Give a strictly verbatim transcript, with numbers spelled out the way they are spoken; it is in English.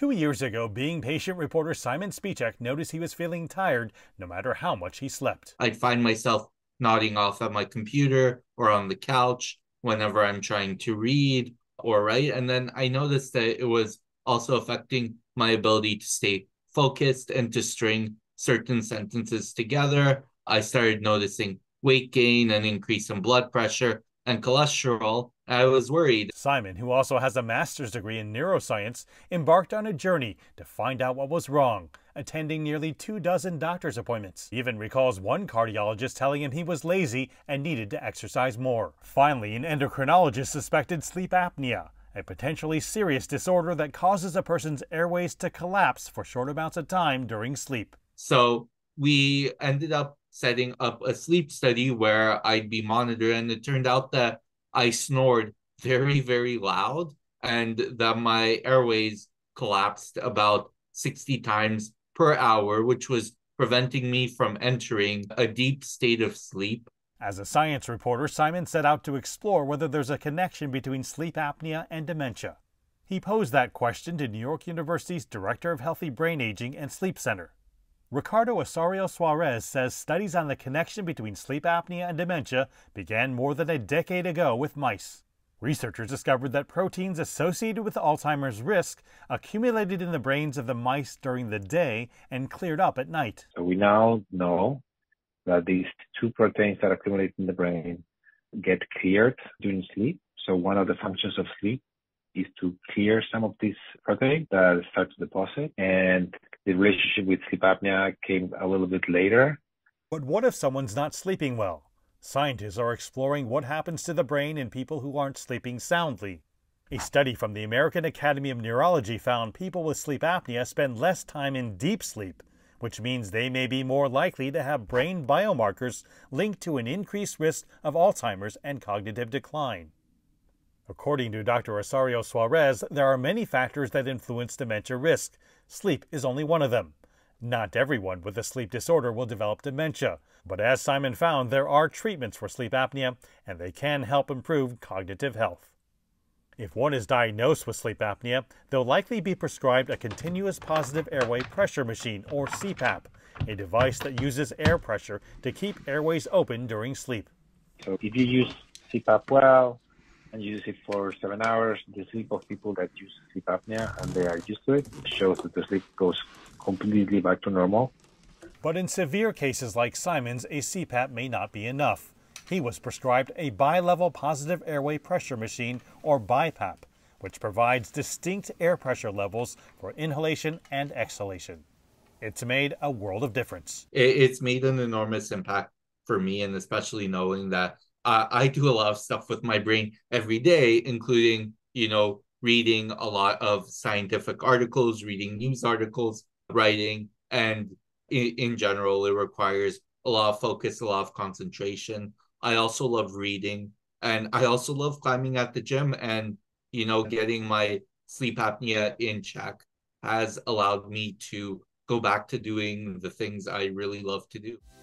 Two years ago, Being Patient reporter Simon Spichak noticed he was feeling tired no matter how much he slept. I find myself nodding off at my computer or on the couch whenever I'm trying to read or write. And then I noticed that it was also affecting my ability to stay focused and to string certain sentences together. I started noticing weight gain, an increase in blood pressure, and cholesterol. I was worried. Simon, who also has a master's degree in neuroscience, embarked on a journey to find out what was wrong, attending nearly two dozen doctor's appointments. He even recalls one cardiologist telling him he was lazy and needed to exercise more. Finally, an endocrinologist suspected sleep apnea, a potentially serious disorder that causes a person's airways to collapse for short amounts of time during sleep. So we ended up setting up a sleep study where I'd be monitored, and it turned out that I snored very, very loud and that my airways collapsed about sixty times per hour, which was preventing me from entering a deep state of sleep. As a science reporter, Simon set out to explore whether there's a connection between sleep apnea and dementia. He posed that question to New York University's Director of Healthy Brain Aging and Sleep Center. Ricardo Osorio Suarez says studies on the connection between sleep apnea and dementia began more than a decade ago with mice. Researchers discovered that proteins associated with Alzheimer's risk accumulated in the brains of the mice during the day and cleared up at night. So we now know that these two proteins that accumulate in the brain get cleared during sleep. So one of the functions of sleep is to clear some of these proteins that start to deposit. And the relationship with sleep apnea came a little bit later. But what if someone's not sleeping well? Scientists are exploring what happens to the brain in people who aren't sleeping soundly. A study from the American Academy of Neurology found people with sleep apnea spend less time in deep sleep, which means they may be more likely to have brain biomarkers linked to an increased risk of Alzheimer's and cognitive decline. According to Doctor Rosario Suarez, there are many factors that influence dementia risk. Sleep is only one of them. Not everyone with a sleep disorder will develop dementia, but as Simon found, there are treatments for sleep apnea, and they can help improve cognitive health. If one is diagnosed with sleep apnea, they'll likely be prescribed a continuous positive airway pressure machine, or C PAP, a device that uses air pressure to keep airways open during sleep. So if you use C PAP well and you use it for seven hours, the sleep of people that use sleep apnea and they are used to it shows that the sleep goes completely back to normal. But in severe cases like Simon's, a C PAP may not be enough. He was prescribed a bilevel positive airway pressure machine, or BiPAP, which provides distinct air pressure levels for inhalation and exhalation. It's made a world of difference. It's made an enormous impact for me, and especially knowing that uh, I do a lot of stuff with my brain every day, including, you know, reading a lot of scientific articles, reading news articles, writing, and in, in general, it requires a lot of focus, a lot of concentration. I also love reading, and I also love climbing at the gym, and, you know, getting my sleep apnea in check has allowed me to go back to doing the things I really love to do.